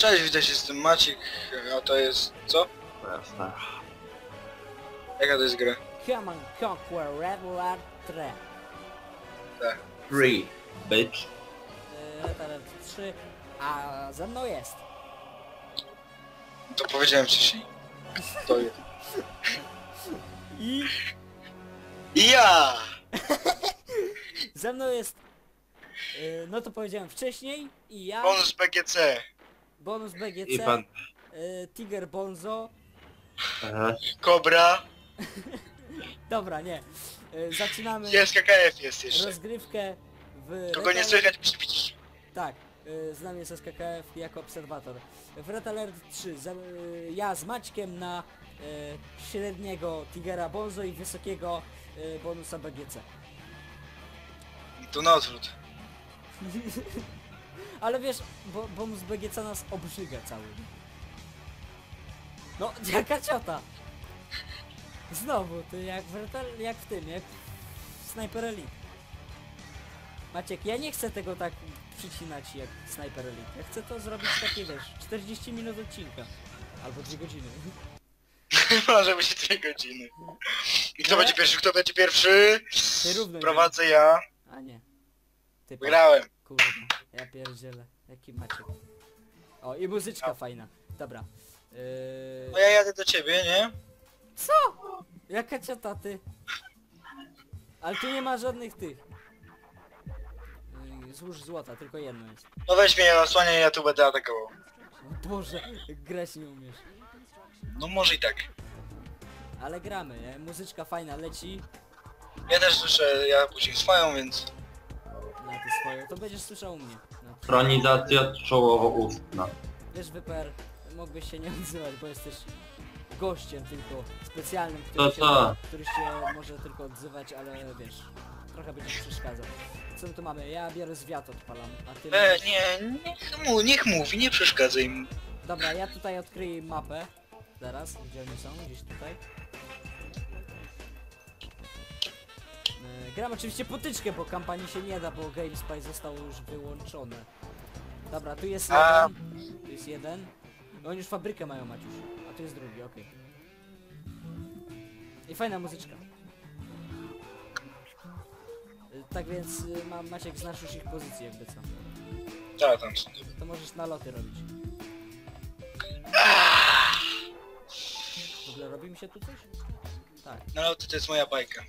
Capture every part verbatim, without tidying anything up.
Cześć, witaj się, jestem Maciek, a to jest... co? Jasne. Jaka to jest gra? Command and Conquer Red Alert trzy. Tak. trzy, bitch. Red Alert trzy, a ze mną jest. To powiedziałem wcześniej. To jest. I... I ja! Ze mną jest... Yy, no to powiedziałem wcześniej i ja... Bonus B G C. Bonus B G C, pan... y, Tiger Bonzo, aha. Kobra. Dobra, nie. Y, zaczynamy. Jest K K F jest jeszcze. Rozgrywkę w... Kogo nie słychać, przybić. Tak, y, z nami jest S K K F jako obserwator. W Red Alert trzy za, y, ja z Maćkiem na y, średniego Tigera Bonzo i wysokiego y, bonusa B G C. I tu na odwrót. Ale wiesz, bo, bo z B G C nas obrzyga cały. No, jaka ciota! Znowu, ty jak w, jak w tym, jak w Sniper Elite. Maciek, ja nie chcę tego tak przycinać jak Sniper Elite. Ja chcę to zrobić takie, wiesz, czterdzieści minut odcinka. Albo dwie godziny. Może być dwie godziny. I kto ale... będzie pierwszy? Kto będzie pierwszy? Ty równo. Prowadzę nie. Ja. A nie. Ty wygrałem. Kurde. Ja pierdzielę, jaki Maciek. O, i muzyczka no. Fajna. Dobra. Yy... No ja jadę do ciebie, nie? Co? Jaka ciota ty? Ale tu nie ma żadnych tych. Yy, złóż złota, tylko jedno jest. No weź mnie, osłaniaj, ja tu będę atakował. O Boże, grać nie umiesz. No może i tak. Ale gramy, nie? Muzyczka fajna leci. Ja też słyszę, ja później swoją, więc... Swoje, to będziesz słyszał mnie. Chronizacja czołowo-ustna. Wiesz, W P R, mógłbyś się nie odzywać, bo jesteś gościem tylko specjalnym, który, to się, to. który się może tylko odzywać, ale wiesz, trochę będzie przeszkadzał. Co my tu mamy? Ja biorę zwiat odpalam, a ty... E, masz... nie, niech, mu, niech mówi, nie przeszkadzaj mu. Dobra, ja tutaj odkryję mapę. Zaraz, gdzie oni są? Gdzieś tutaj. Gram oczywiście potyczkę, bo kampanii się nie da, bo GameSpy zostało już wyłączone. Dobra, tu jest a... jeden. Tu jest jeden. No oni już fabrykę mają, Maciusz. A tu jest drugi, okej. Okay. I fajna muzyczka. Tak więc, ma, Maciek, znasz już ich pozycję, jakby co. Tak, tam są. To możesz naloty robić. W ogóle robi mi się tu coś? Tak. Naloty to jest moja bajka.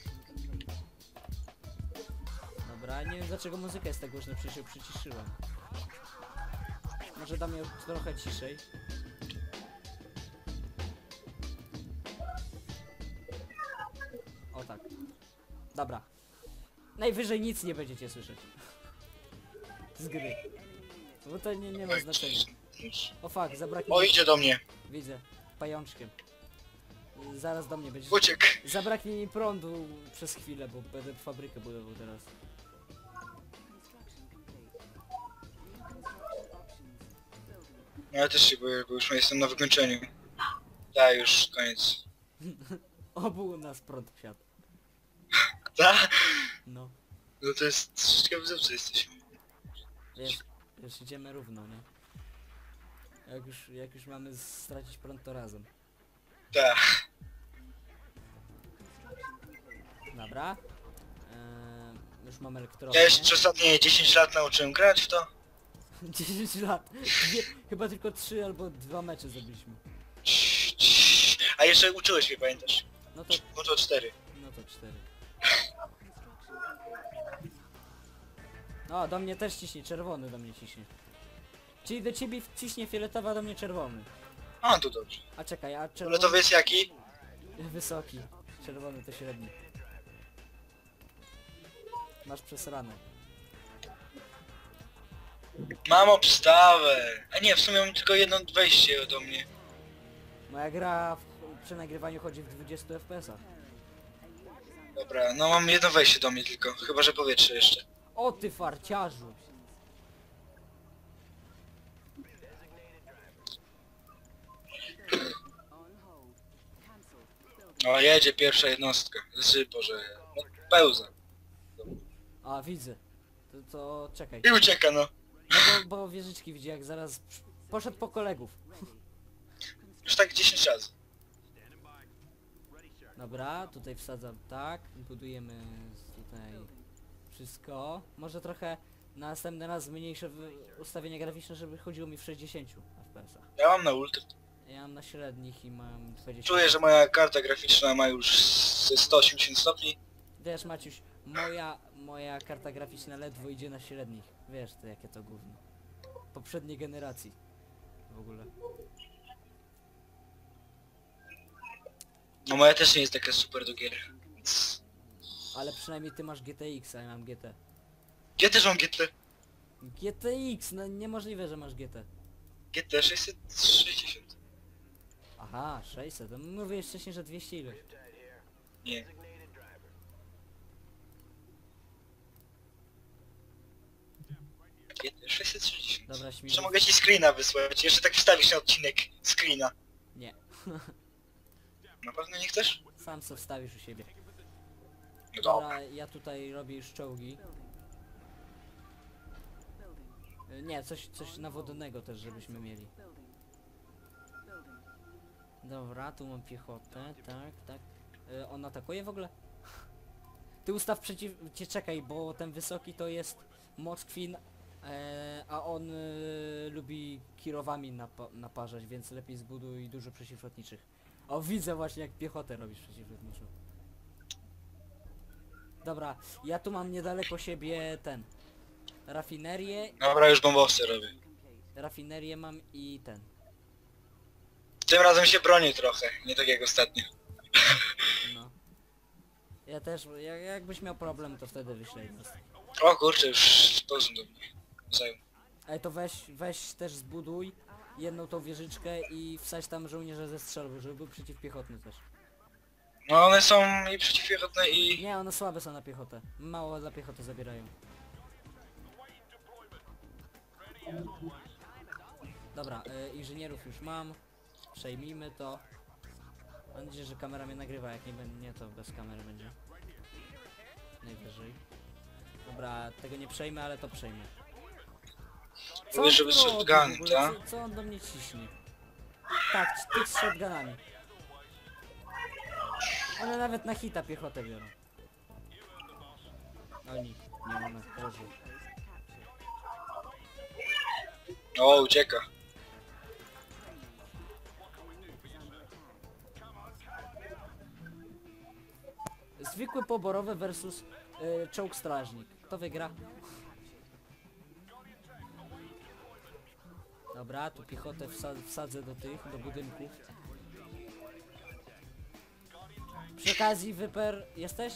Dobra, nie wiem dlaczego muzyka jest tak głośna, przecież ją przyciszyłem. Może dam ją trochę ciszej. O tak. Dobra. Najwyżej nic nie będziecie słyszeć. Z gry. Bo to nie, nie ma znaczenia. O fuck, zabraknie... O, idzie do mnie. Widzę. Pajączkiem. Zaraz do mnie będzie... Uciekł. Zabraknie mi prądu przez chwilę, bo będę fabrykę budował teraz. No ja też się boję, bo już jestem na wykończeniu. Da, już koniec. Obu nas prąd wsiadł. Da? No. No to jest troszeczkę w zepce jesteśmy. Wiesz, już idziemy równo, nie? Jak już, jak już mamy stracić prąd, to razem. Da. Dobra. Eee, już mamy elektrownię. Ja jeszcze ostatnie dziesięć lat nauczyłem grać w to. dziesięć lat. Dwie, chyba tylko trzy albo dwa mecze zrobiliśmy. A jeszcze uczyłeś mnie, pamiętasz? No to... No to cztery. No to cztery. O, do mnie też ciśnie, czerwony do mnie ciśnie. Czyli do ciebie ciśnie fioletowy, a do mnie czerwony. A, to dobrze. A czekaj, a czerwony... Fioletowy jest jaki? Wysoki. Czerwony to średni. Masz przesrane. Mam obstawę! A nie, w sumie mam tylko jedno wejście do mnie. Moja gra w, przy nagrywaniu chodzi w dwudziestu F P S-ach. Dobra, no mam jedno wejście do mnie tylko, chyba że powietrze jeszcze. O ty farciarzu! O, jedzie pierwsza jednostka. Znaczy, Boże, pełza. A, widzę. To, to czekaj. I ucieka, no. No bo, bo wieżyczki widzi, jak zaraz Poszedł po kolegów. Już tak dziesięć razy. Dobra, tutaj wsadzam tak. Budujemy tutaj wszystko. Może trochę na następny raz zmniejszę ustawienia graficzne, żeby chodziło mi w sześćdziesięciu F P S-ach. Ja mam na ultra. Ja mam na średnich i mam dwadzieścia. Czuję, że moja karta graficzna ma już sto osiemdziesiąt stopni. Wiesz, Maciuś, moja, moja karta graficzna ledwo idzie na średnich. Wiesz, to jakie to gówno. Poprzedniej generacji. W ogóle. No moja też nie jest taka super do gier. Ale przynajmniej ty masz G T X, a ja mam G T. Ja też mam G T. G T X, no niemożliwe, że masz G T. G T sześćset sześćdziesiąt. Aha, sześćset. Mówiłeś wcześniej, że dwieście ileś. Nie. G T sześćset sześćdziesiąt. Dobra, śmigłeś. Czy mogę ci screena wysłać? Jeszcze tak wstawisz na odcinek screena. Nie. Na pewno nie chcesz? Sam co wstawisz u siebie. Dobra, ja tutaj robię już czołgi. Nie, coś, coś nawodnego też, żebyśmy mieli. Dobra, tu mam piechotę, tak, tak. Yy, on atakuje w ogóle? Ty ustaw przeciw... Cię czekaj, bo ten wysoki to jest Moskwin, yy, a on yy, lubi kirowami napa naparzać, więc lepiej zbuduj dużo przeciwlotniczych. O, widzę właśnie jak piechotę robisz przeciwlotniczą. Dobra, ja tu mam niedaleko siebie ten... Rafinerię... Dobra, już bombowce robię. Rafinerię mam i ten. Tym razem się broni trochę, nie tak jak ostatnio. No. Ja też, jak, jakbyś miał problem, to wtedy wyślej. O kurczę, już sposób do mnie zajął. Ej, to weź, weź też zbuduj jedną tą wieżyczkę i wsadź tam żołnierze ze strzelby, żeby był przeciwpiechotny też. No one są i przeciwpiechotne i... Nie, one słabe są na piechotę. Mało dla piechoty zabierają. Dobra, y, inżynierów już mam. Przejmijmy to. Mam nadzieję, że kamera mnie nagrywa. Jak nie będzie, to bez kamery będzie. Najwyżej. Dobra, tego nie przejmę, ale to przejmę. Co on, żeby shotgun, co, co on do mnie ciśnie? Tak, tych z shotgunami. One nawet na hita piechotę biorą. Oni, nie ma na porze. O, ucieka. Zwykły poborowy versus y, czołg strażnik. Kto wygra? Dobra, tu piechotę wsadzę, wsadzę do tych, do budynków. Przy okazji wyper... Jesteś?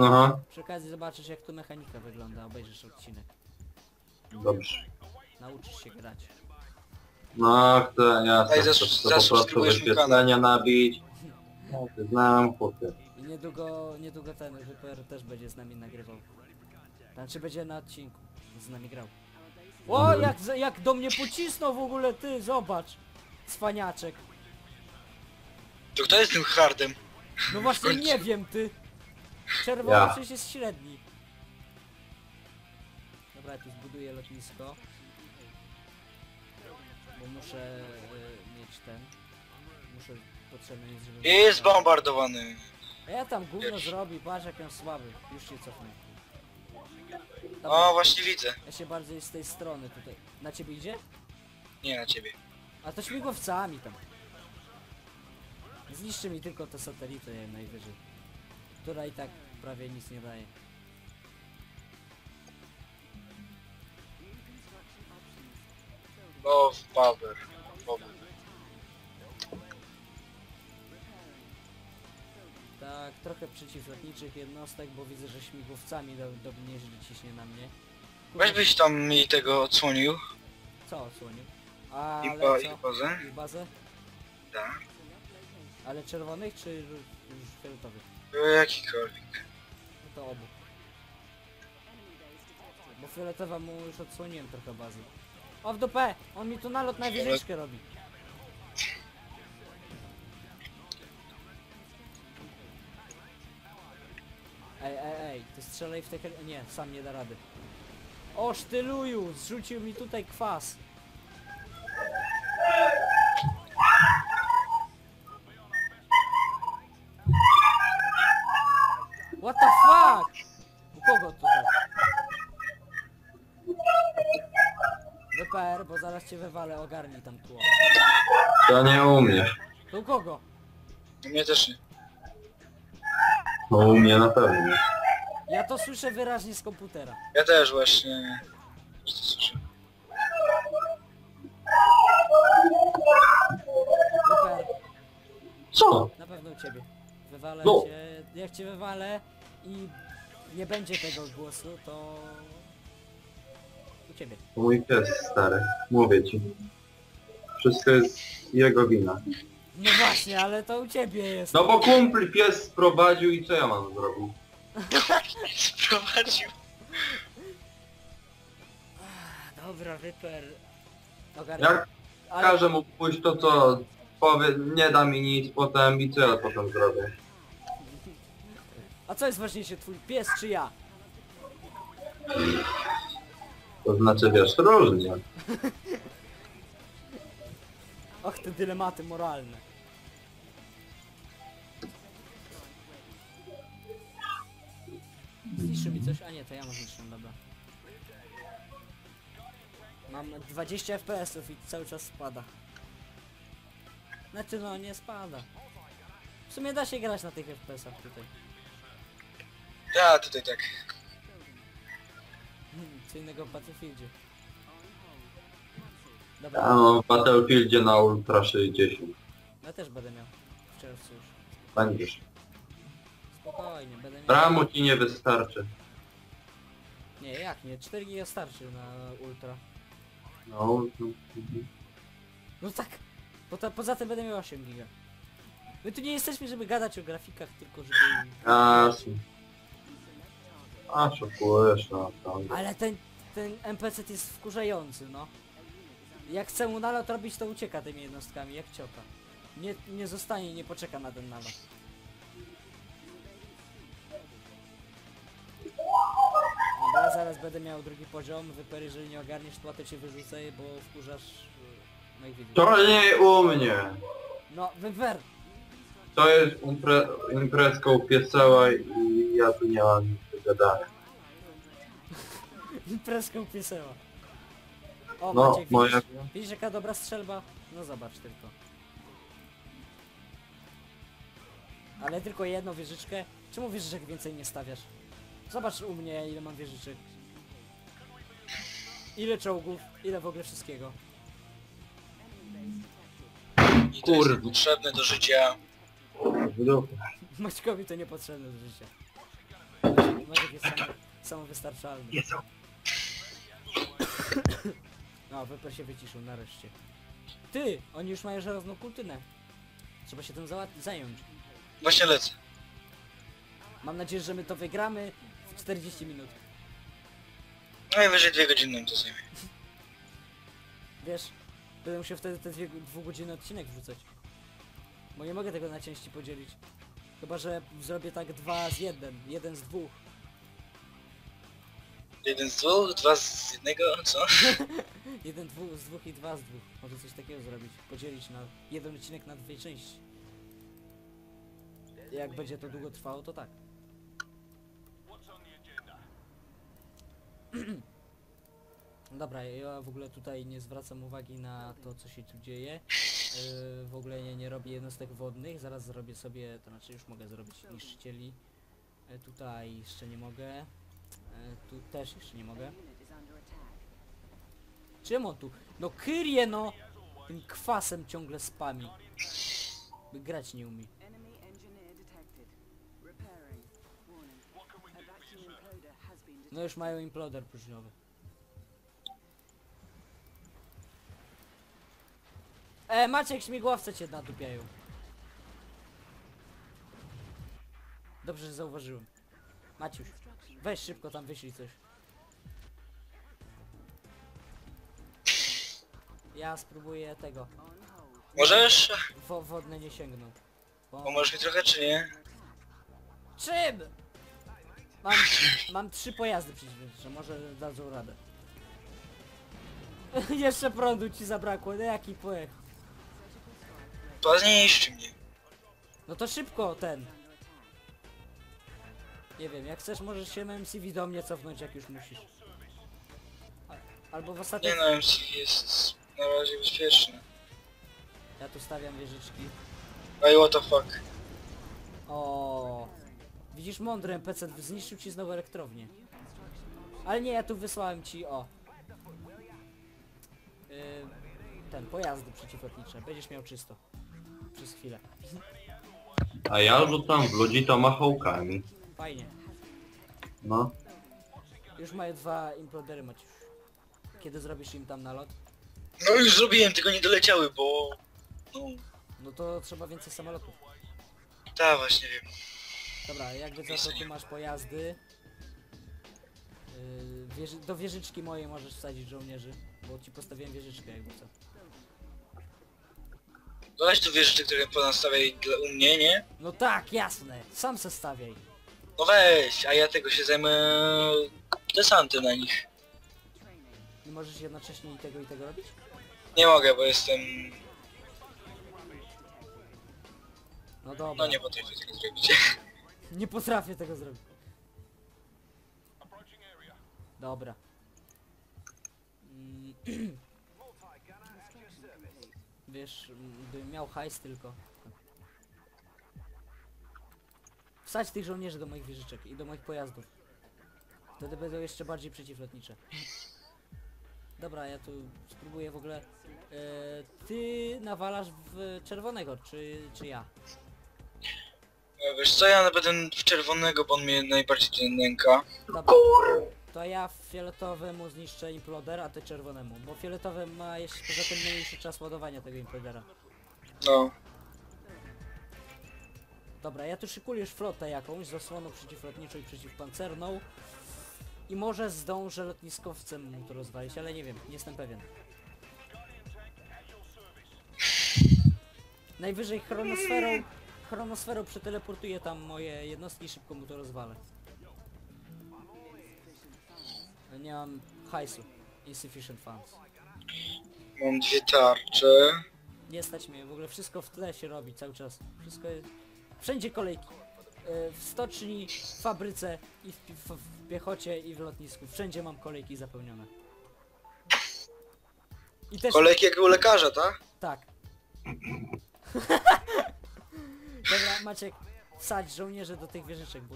Aha. Przy okazji zobaczysz jak tu mechanika wygląda, obejrzysz odcinek. Dobrze. Nauczysz się grać. No, chcę, ja chcę to po prostu wyświetlenia nabić. No, ty znam, chłopie. I niedługo, niedługo ten Hyper też będzie z nami nagrywał. Znaczy będzie na odcinku, z nami grał. O, jak, jak do mnie pocisnął w ogóle, ty, zobacz. Cwaniaczek. To kto jest tym hardem? No właśnie nie wiem, ty. Czerwony ja. Przecież jest średni. Dobra, ja tu zbuduję lotnisko. Bo muszę y, mieć ten... Muszę... Potrzebny jest, żeby... Jest bombardowany! A ja tam gówno zrobi, patrz jak on słaby. Już się cofnę. Tam o, właśnie widzę. Ja się bardziej z tej strony tutaj. Na ciebie idzie? Nie, na ciebie. A to śmigłowcami tam. Zniszczy mi tylko te satelity najwyżej. Która i tak prawie nic nie daje. No, power, power. Tak, trochę przeciwlotniczych jednostek, bo widzę, że śmigłowcami do, do mnie źle ciśnie na mnie. Weź byś tam mi tego odsłonił. Co odsłonił? A, I, ba co? I bazę? I bazę? Tak. Ale czerwonych czy już fioletowych? Jakikolwiek. No to obu. Bo fioletowa mu już odsłoniłem trochę bazy. O w dupę! On mi tu nalot na wieżyczkę robi. Ej, ej, ej, ty strzelaj w te... Nie, sam nie da rady. O sztyluju! Zrzucił mi tutaj kwas. bo zaraz cię wywalę, ogarnij tam tło. To nie u mnie. To u kogo? U mnie też nie. No u mnie na pewno. Ja to słyszę wyraźnie z komputera. Ja też właśnie. Też to słyszę. Super. Co? Na pewno u ciebie. Wywalę no. cię. Jak cię wywalę i nie będzie tego głosu, to... u ciebie. Mój pies stary. Mówię ci. Wszystko jest jego wina. No właśnie, ale to u ciebie jest. No bo kumpli pies sprowadził i co ja mam zrobił? Sprowadził. Dobra, Ryper. Jak ale... każę mu pójść to co powie, nie da mi nic potem i co ja potem zrobię. A co jest ważniejsze, twój pies czy ja? To znaczy wiesz, różnie. Ach, te dylematy moralne. Zniszczy mi coś? A nie, to ja mam zniszczę, dobra. Mam dwadzieścia ef pe esów i cały czas spada. Znaczy no, nie spada. W sumie da się grać na tych ef pe esach tutaj. Ja tutaj tak. Hmm, co innego w Battlefieldzie. Dobra. Ja mam w Battlefieldzie na Ultra sześćdziesiąt. Ja też będę miał. W czerwcu już. Będziesz. Spokojnie, będę miał... Ramu ci nie wystarczy. Nie, jak nie? cztery giga starczy na Ultra. No, no, no tak. Bo ta, poza tym będę miał osiem giga. My tu nie jesteśmy, żeby gadać o grafikach, tylko żeby... A, a szokujesz na naprawdę. Ale ten, ten en pe ce jest wkurzający, no. Jak chce mu nalot robić, to ucieka tymi jednostkami, jak cioka. Nie, nie zostanie, nie poczeka na ten nalot. Dobra, zaraz będę miał drugi poziom. Wyper, jeżeli nie ogarniesz tła, to cię wyrzucę, bo wkurzasz... No i widzisz. To nie u mnie! No, Wyper! To jest impre imprezka upiecała i ja tu nie mam nic do gadania. Imprezka upiecała. O, no, Maciek, moja... widzisz, widzisz jaka dobra strzelba? No zobacz tylko. Ale tylko jedną wieżyczkę. Czemu wieżyczek więcej nie stawiasz? Zobacz u mnie ile mam wieżyczek. Ile czołgów, ile w ogóle wszystkiego. I to jest potrzebne do życia. Maćkowi to niepotrzebne do życia. Maciek jest sam, samowystarczalny. No, Wyper się wyciszył nareszcie. Ty! Oni już mają żelazną kurtynę. Trzeba się tym zająć. Właśnie lecę. Mam nadzieję, że my to wygramy w czterdzieści minut. No i wyżej dwie godziny nam to zajmie. Wiesz, będę musiał wtedy te dwie, dwugodzinny odcinek wrzucać. Bo nie mogę tego na części podzielić. Chyba, że zrobię tak dwa z jeden, jeden z dwóch. Jeden z dwóch, dwa z jednego, co? Jeden dwu, z dwóch i dwa z dwóch. Może coś takiego zrobić. Podzielić na jeden odcinek na dwie części. Jak będzie to długo trwało, to tak. Dobra, ja w ogóle tutaj nie zwracam uwagi na to, co się tu dzieje. Yy, w ogóle nie, nie robię jednostek wodnych. Zaraz zrobię sobie, to znaczy już mogę zrobić niszczycieli. Yy, tutaj jeszcze nie mogę. Tu też jeszcze nie mogę. Czemu tu? No Kyrie no! Tym kwasem ciągle spami. By grać nie umie. No już mają imploder próżniowy. E, Maciek, śmigłowce cię nadupiają. Dobrze, że zauważyłem. Maciuś, weź szybko tam wyślij coś. Ja spróbuję tego. Możesz? Wo wodne nie sięgną. Bo... Pomożesz mi trochę czy nie? Czym? Mam, mam trzy pojazdy przeciwnicze, może dadzą radę. Jeszcze prądu ci zabrakło, no jaki pojech. To zniszczy mnie. No to szybko ten. Nie wiem, jak chcesz możesz się na em ce wu do mnie cofnąć, jak już musisz. Albo w ostatnim... Nie no, M C V jest na razie bezpieczny. Ja tu stawiam wieżyczki. Ej, what the fuck. O. Widzisz, mądry N P C zniszczył ci znowu elektrownię. Ale nie, ja tu wysłałem ci, o. Yy, ten, pojazdy przeciwlotnicze. Będziesz miał czysto. Przez chwilę. A ja rzucam w ludzi to machołkami. Fajnie. No. Już mają dwa implodery, Maciusz. Kiedy zrobisz im tam nalot? No już zrobiłem, tylko nie doleciały, bo... No, no to trzeba więcej samolotów. Tak, właśnie wiem. Dobra, jakby co, to tu masz pojazdy. Yy, wieży... Do wieżyczki mojej możesz wsadzić żołnierzy, bo ci postawiłem wieżyczkę, jakby co. Weź tu wieżyczki, które ponastawiaj u mnie, nie? No tak, jasne. Sam se stawiaj. No weź, a ja tego się zajmę... Desanty na nich. Nie możesz jednocześnie i tego i tego robić? Nie mogę, bo jestem... No dobra. No nie potrafię tego zrobić. Nie potrafię tego zrobić. Dobra. Wiesz, bym miał hajs tylko. Wsadź tych żołnierzy do moich wieżyczek i do moich pojazdów. Wtedy będą jeszcze bardziej przeciwlotnicze. Dobra, ja tu spróbuję w ogóle... Eee, ty nawalasz w czerwonego, czy, czy ja? Wiesz co, ja będę w czerwonego, bo on mnie najbardziej ten nęka. Dobra, to ja fioletowemu zniszczę imploder, a ty czerwonemu. Bo fioletowy ma jeszcze poza tym mniejszy czas ładowania tego implodera. No. Dobra, ja tu szykuję już flotę jakąś z osłoną przeciwlotniczą i przeciwpancerną. I może zdążę lotniskowcem mu to rozwalić, ale nie wiem, nie jestem pewien. Najwyżej chronosferą, chronosferą przeteleportuję tam moje jednostki i szybko mu to rozwalę. Nie mam hajsu. Insufficient funds. Mam dwie tarcze. Nie stać mnie, w ogóle wszystko w tle się robi cały czas. Wszystko jest... Wszędzie kolejki. W stoczni, w fabryce, i w, w, w piechocie, i w lotnisku. Wszędzie mam kolejki zapełnione. I też... Kolejki jak u lekarza, tak? Tak. Dobra, Maciek, wsadź żołnierze do tych wieżyczek, bo...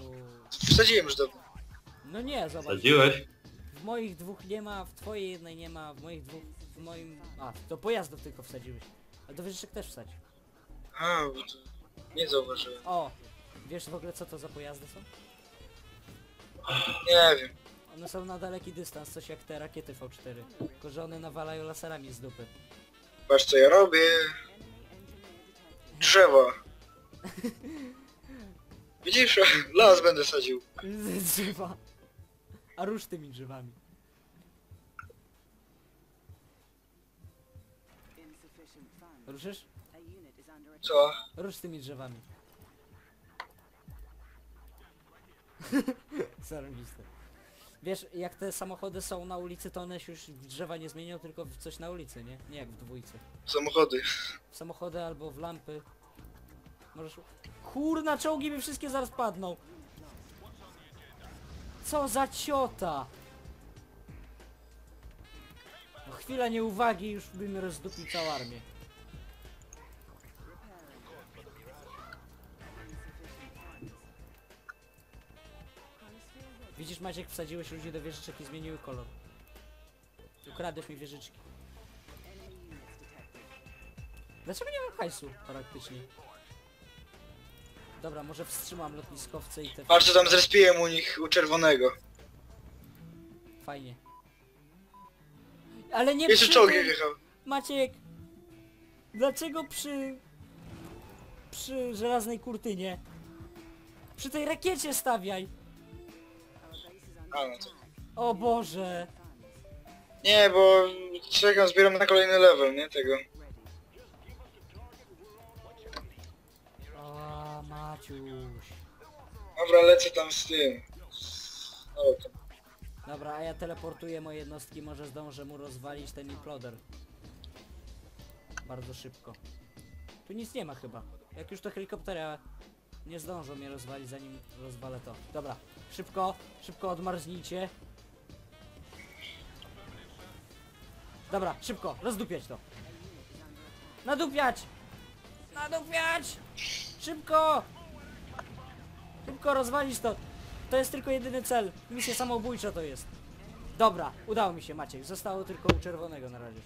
Wsadziłem już do... No nie, zobacz. Wsadziłeś? W moich dwóch nie ma, w twojej jednej nie ma, w moich dwóch... W moim... A, do pojazdów tylko wsadziłeś. A do wieżyczek też wsadź. A, bo to... Nie zauważyłem. O! Wiesz w ogóle co to za pojazdy są? Nie wiem. One są na daleki dystans, coś jak te rakiety V cztery. Tylko że one nawalają laserami z dupy. Patrz co ja robię. Drzewa. Widzisz? Las będę sadził. Drzewa. A rusz tymi drzewami. Ruszysz? Co? Rusz tymi drzewami. Zarobiste. Wiesz, jak te samochody są na ulicy, to one się już w drzewa nie zmienią, tylko w coś na ulicy, nie? Nie jak w dwójce. Samochody. W samochody albo w lampy. Możesz... Kurna, czołgi mi wszystkie zaraz padną! Co za ciota! No, chwila nieuwagi, już bym rozdupił całą armię. Widzisz, Maciek, wsadziłeś ludzi do wieżyczek i zmieniły kolor. Ukradłeś mi wieżyczki. Dlaczego nie mam hajsu praktycznie? Dobra, może wstrzymam lotniskowce i te... Patrz, tam zrespiłem u nich, u czerwonego. Fajnie. Ale nie jeszcze przy... czołgiem wjechał. Maciek! Dlaczego przy... Przy żelaznej kurtynie? Przy tej rakiecie stawiaj! A, no to... O Boże! Nie, bo czekam, zbieram na kolejny level, nie? Tego. O, Maciuś. Dobra, lecę tam z tym. O, tam. Dobra, a ja teleportuję moje jednostki, może zdążę mu rozwalić ten imploder. Bardzo szybko. Tu nic nie ma chyba. Jak już to helikoptera... Nie zdążą mnie rozwalić, zanim rozwalę to. Dobra, szybko, szybko odmarznijcie. Dobra, szybko, rozdupiać to. Nadupiać! Nadupiać! Szybko! Szybko rozwalić to. To jest tylko jedyny cel. Misja samobójcza to jest. Dobra, udało mi się, Maciek. Zostało tylko u czerwonego na razie.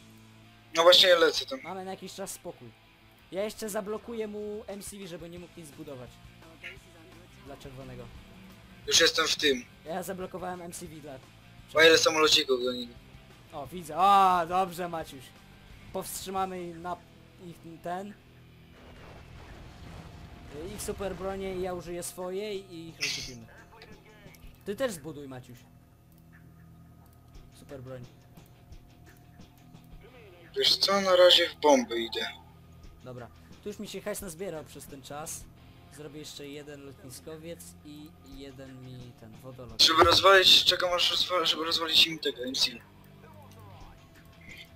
No właśnie, ja lecę tam. Mamy na jakiś czas spokój. Ja jeszcze zablokuję mu M C V, żeby nie mógł nic zbudować. Dla czerwonego. Już jestem w tym. Ja zablokowałem M C V dla... O ile samolocików do niego. O, widzę. O, dobrze, Maciuś. Powstrzymamy na ich ten... Ich super bronię i ja użyję swoje i ich rozkupimy. Ty też zbuduj, Maciuś. Super broń. Wiesz co, na razie w bomby idę. Dobra. Tu już mi się hajs nazbierał przez ten czas. Zrobię jeszcze jeden lotniskowiec i jeden mi ten wodolot. Żeby rozwalić, czego masz rozwalić, żeby rozwalić im tego M C.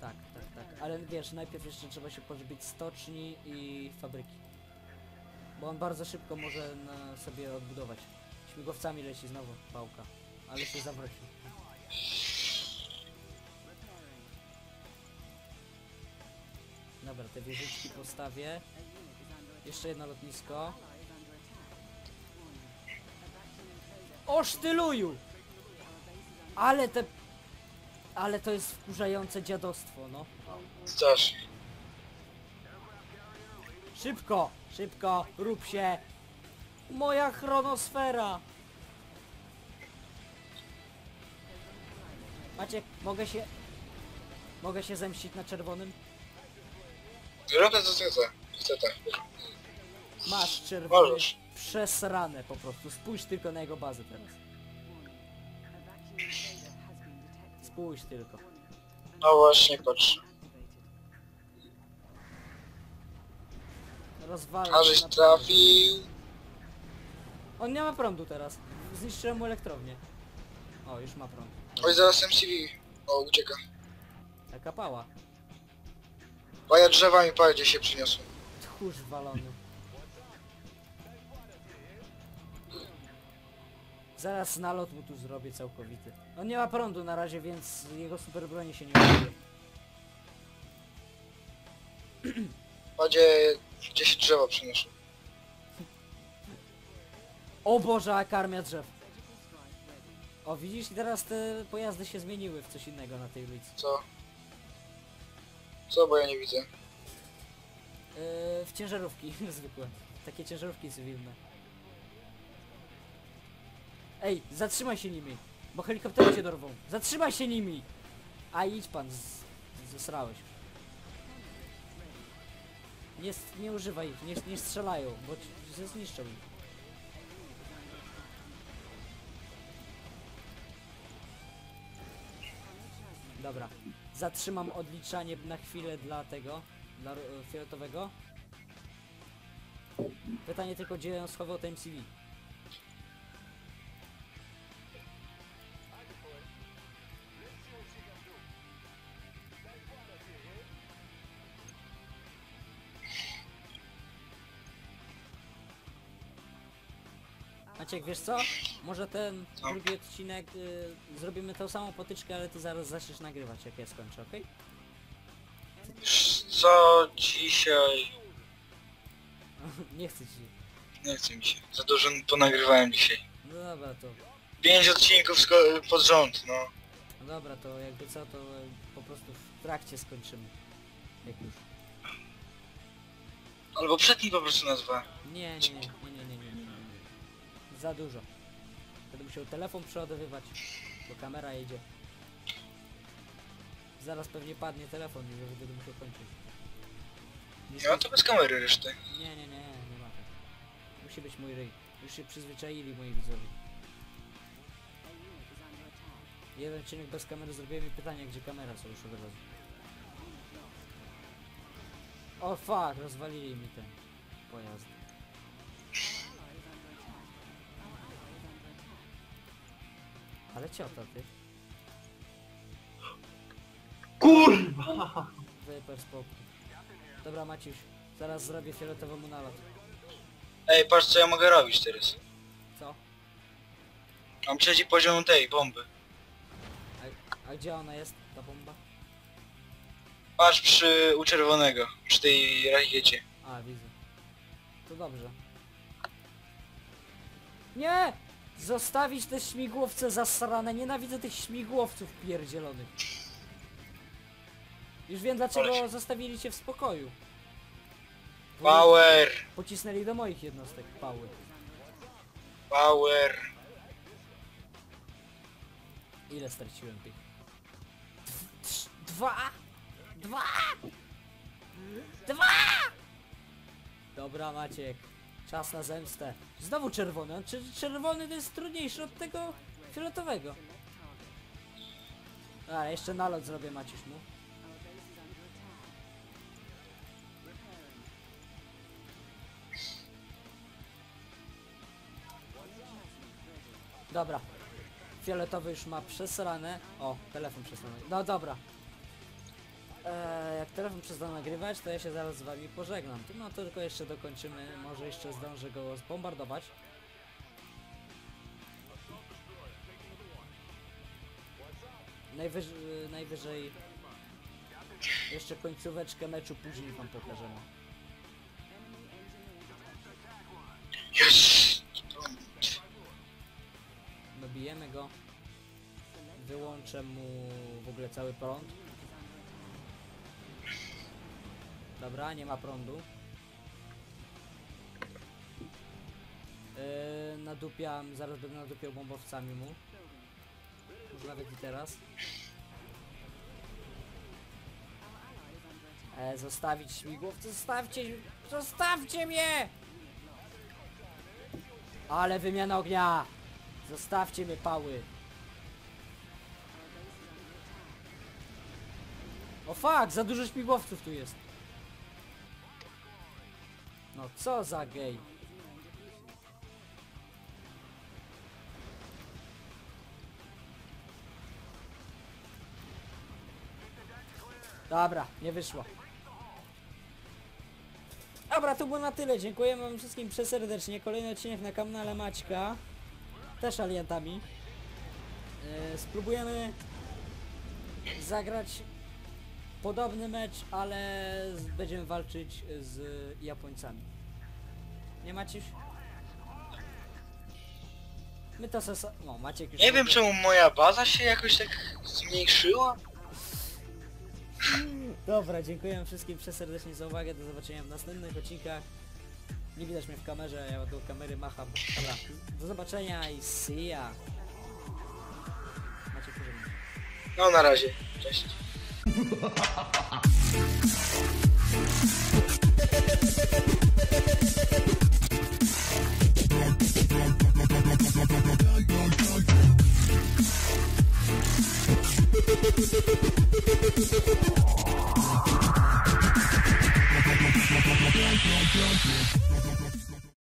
Tak, tak, tak. Ale wiesz, najpierw jeszcze trzeba się pozbyć stoczni i fabryki. Bo on bardzo szybko może na sobie odbudować. Śmigłowcami leci znowu pałka. Ale się zawrócił. Dobra, te wieżyczki postawię. Jeszcze jedno lotnisko. O sztyluju! Ale te... Ale to jest wkurzające dziadostwo, no. Strasz. Szybko! Szybko! Rób się! Moja chronosfera! Maciek, mogę się... Mogę się zemścić na czerwonym? Robię co chcę, chcę tak. Masz czerwony przesrane po prostu. Spójrz tylko na jego bazę teraz. Spójrz tylko. No właśnie, patrz. Rozwalę. Ażeś trafił. On nie ma prądu teraz. Zniszczyłem mu elektrownię. O, już ma prąd. Oj, zaraz M C V. O, ucieka. Taka pała. A ja drzewami gdzie się przyniosłem. Tchórz walony. Zaraz nalot mu tu zrobię całkowity. On nie ma prądu na razie, więc jego super broni się nie użyje. Padzie, gdzie się drzewa przyniosło. O Boże, a karmia drzew. O, widzisz, teraz te pojazdy się zmieniły w coś innego na tej ulicy. Co? Co, bo ja nie widzę. Yy, w ciężarówki zwykłe. Takie ciężarówki cywilne. Ej, zatrzymaj się nimi, bo helikoptery cię dorwą. Zatrzymaj się nimi! A idź pan, z... zesrałeś. Nie, nie używaj ich, nie, nie strzelają, bo cię zniszczą ich. Dobra. Zatrzymam odliczanie na chwilę dla tego, dla fioletowego. Pytanie tylko, gdzie ją schował ten M C V. Maciek, wiesz co? Może ten no. drugi odcinek y, zrobimy tą samą potyczkę, ale ty zaraz zaczniesz nagrywać, jak ja skończę, okej? Okay? Co dzisiaj? Nie chcę ci. Nie chcę mi się. Za dużo ponagrywałem dzisiaj. No dobra, to... Pięć odcinków pod rząd, no. No dobra, to jakby co, to po prostu w trakcie skończymy. Jak już. Albo przedni po prostu nazwa. Nie, nie, nie, nie, nie, nie. Za dużo. Będę musiał telefon przeładowywać, bo kamera jedzie. Zaraz pewnie padnie telefon i będę musiał kończyć. Nie, no to bez kamery reszty. Nie, nie, nie, nie ma tak. Musi być mój ryj. Już się przyzwyczaili moi widzowie. Jeden odcinek bez kamery zrobiłem i pytanie, gdzie kamera, co już od razu. O fuck, rozwalili mi ten pojazd. Ale ciota ty. Kurwa! Wyper spokój. Dobra Maciuś, zaraz zrobię fioletowemu nalot. Ej, patrz co ja mogę robić teraz. Co? Mam trzeci poziom tej bomby. A, a gdzie ona jest, ta bomba? Patrz przy... u czerwonego, przy tej rakiecie. A, widzę. To dobrze. Nie! Zostawić te śmigłowce zasrane, nienawidzę tych śmigłowców pierdzielonych. Już wiem dlaczego zostawili cię w spokoju. Power! Pocisnęli do moich jednostek, power. Power! Ile straciłem tych? Dwa! Dwa! Dwa! Dobra Maciek, czas na zemstę. Znowu czerwony, czy czerwony to jest trudniejszy od tego fioletowego. A, jeszcze nalot zrobię Maciuś mu. Dobra, fioletowy już ma przesrane. O, telefon przesrany. No dobra. Eee, jak telefon przestał nagrywać, to ja się zaraz z wami pożegnam. No tylko jeszcze dokończymy, może jeszcze zdążę go zbombardować. Najwyżej, najwyżej jeszcze końcóweczkę meczu później wam pokażemy. Dobijemy go. Wyłączę mu w ogóle cały prąd. Dobra, nie ma prądu. Yy, nadupiam, zaraz będę nadupiał bombowcami mu. Może nawet i teraz. E, zostawić śmigłowce, zostawcie, zostawcie mnie! Ale wymiana ognia! Zostawcie mnie pały! O fuck, za dużo śmigłowców tu jest. No co za gej. Dobra, nie wyszło. Dobra, to było na tyle. Dziękujemy wam wszystkim przeserdecznie. Kolejny odcinek na kanale Maćka. Też aliantami. Yy, spróbujemy zagrać podobny mecz, ale będziemy walczyć z Japońcami. Nie Maciuś? My to se... No, Maciek już... Nie wiem czemu moja baza się jakoś tak zmniejszyła. Dobra, dziękuję wszystkim przeserdecznie za uwagę. Do zobaczenia w następnych odcinkach. Nie widać mnie w kamerze, ja do kamery macham. Dobra, do zobaczenia i see ya. Maciek, proszę mnie. No na razie, cześć.